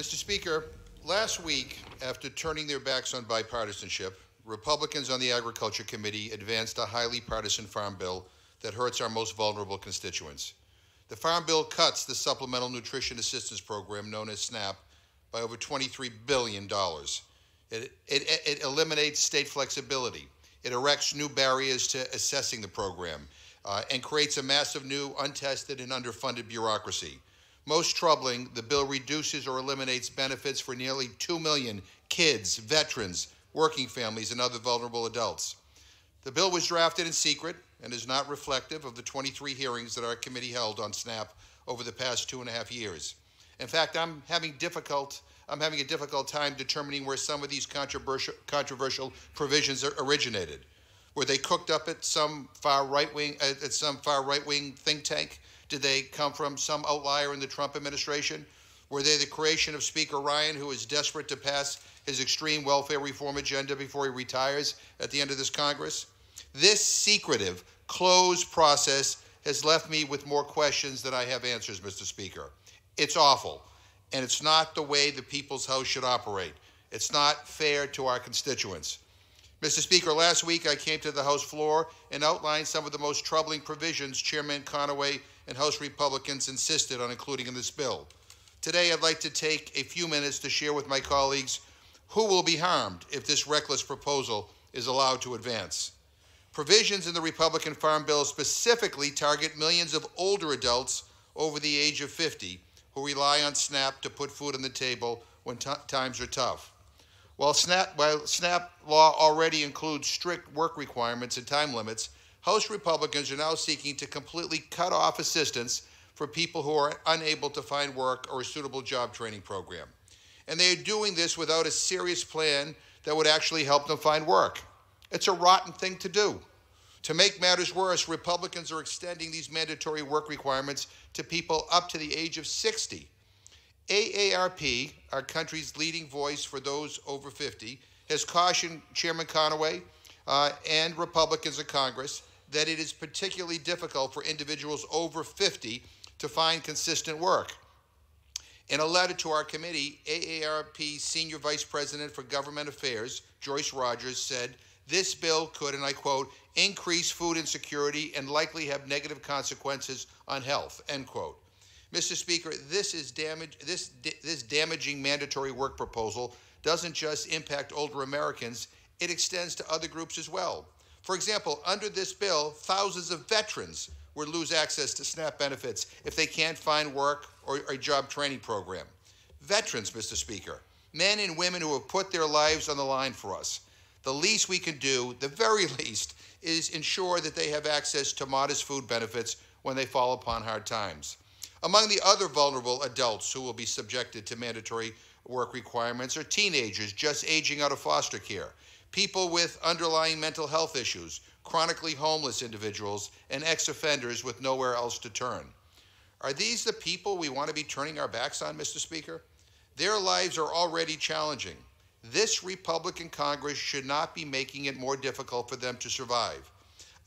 Mr. Speaker, last week, after turning their backs on bipartisanship, Republicans on the Agriculture Committee advanced a highly partisan farm bill that hurts our most vulnerable constituents. The farm bill cuts the Supplemental Nutrition Assistance Program, known as SNAP, by over $23 billion. It eliminates state flexibility. It erects new barriers to assessing the program and creates a massive new, untested, and underfunded bureaucracy. Most troubling, the bill reduces or eliminates benefits for nearly 2 million kids, veterans, working families, and other vulnerable adults. The bill was drafted in secret and is not reflective of the 23 hearings that our committee held on SNAP over the past 2.5 years. In fact, I'm having a difficult time determining where some of these controversial provisions originated. Were they cooked up at some far right-wing think tank? Did they come from some outlier in the Trump administration? Were they the creation of Speaker Ryan, who is desperate to pass his extreme welfare reform agenda before he retires at the end of this Congress? This secretive, closed process has left me with more questions than I have answers, Mr. Speaker. It's awful, and it's not the way the People's House should operate. It's not fair to our constituents. Mr. Speaker, last week I came to the House floor and outlined some of the most troubling provisions Chairman Conaway and House Republicans insisted on including in this bill. Today, I'd like to take a few minutes to share with my colleagues who will be harmed if this reckless proposal is allowed to advance. Provisions in the Republican Farm Bill specifically target millions of older adults over the age of 50 who rely on SNAP to put food on the table when times are tough. While SNAP law already includes strict work requirements and time limits, House Republicans are now seeking to completely cut off assistance for people who are unable to find work or a suitable job training program. And they are doing this without a serious plan that would actually help them find work. It's a rotten thing to do. To make matters worse, Republicans are extending these mandatory work requirements to people up to the age of 60. AARP, our country's leading voice for those over 50, has cautioned Chairman Conaway and Republicans in Congress that it is particularly difficult for individuals over 50 to find consistent work. In a letter to our committee, AARP Senior Vice President for Government Affairs, Joyce Rogers, said this bill could, and I quote, increase food insecurity and likely have negative consequences on health, end quote. Mr. Speaker, this damaging mandatory work proposal doesn't just impact older Americans, it extends to other groups as well. For example, under this bill, thousands of veterans would lose access to SNAP benefits if they can't find work or a job training program. Veterans, Mr. Speaker, men and women who have put their lives on the line for us. The least we can do, the very least, is ensure that they have access to modest food benefits when they fall upon hard times. Among the other vulnerable adults who will be subjected to mandatory work requirements are teenagers just aging out of foster care, people with underlying mental health issues, chronically homeless individuals, and ex-offenders with nowhere else to turn. Are these the people we want to be turning our backs on, Mr. Speaker? Their lives are already challenging. This Republican Congress should not be making it more difficult for them to survive.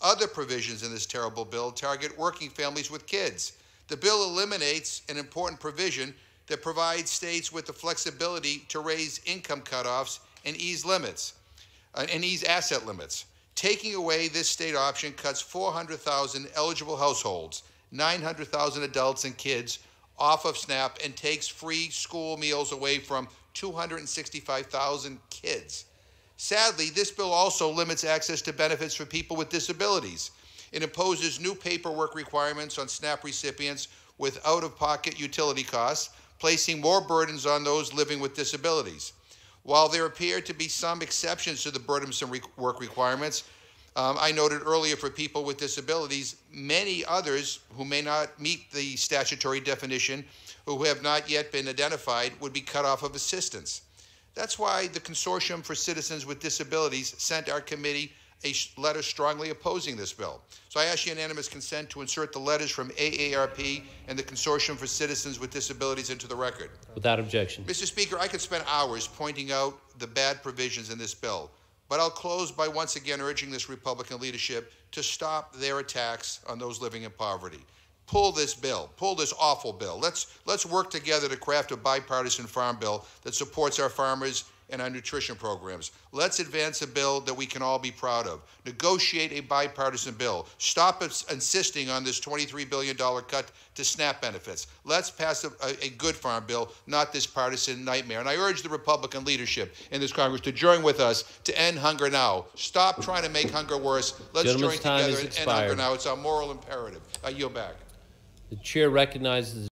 Other provisions in this terrible bill target working families with kids. The bill eliminates an important provision that provides states with the flexibility to raise income cutoffs and ease asset limits. Taking away this state option cuts 400,000 eligible households, 900,000 adults and kids off of SNAP, and takes free school meals away from 265,000 kids. Sadly, this bill also limits access to benefits for people with disabilities. It imposes new paperwork requirements on SNAP recipients with out-of-pocket utility costs, placing more burdens on those living with disabilities. While there appear to be some exceptions to the burdensome work requirements, I noted earlier for people with disabilities, many others who may not meet the statutory definition, who have not yet been identified, would be cut off of assistance. That's why the Consortium for Citizens with Disabilities sent our committee a letter strongly opposing this bill. So I ask unanimous consent to insert the letters from AARP and the Consortium for Citizens with Disabilities into the record. Without objection. Mr. Speaker, I could spend hours pointing out the bad provisions in this bill, but I'll close by once again urging this Republican leadership to stop their attacks on those living in poverty. pull this bill, pull this awful bill. Let's work together to craft a bipartisan farm bill that supports our farmers and our nutrition programs. Let's advance a bill that we can all be proud of. Negotiate a bipartisan bill. Stop insisting on this $23 billion cut to SNAP benefits. Let's pass a good farm bill, not this partisan nightmare. And I urge the Republican leadership in this Congress to join with us to end hunger now. Stop trying to make hunger worse. Let's join together and end hunger now. It's our moral imperative. I yield back. The chair recognizes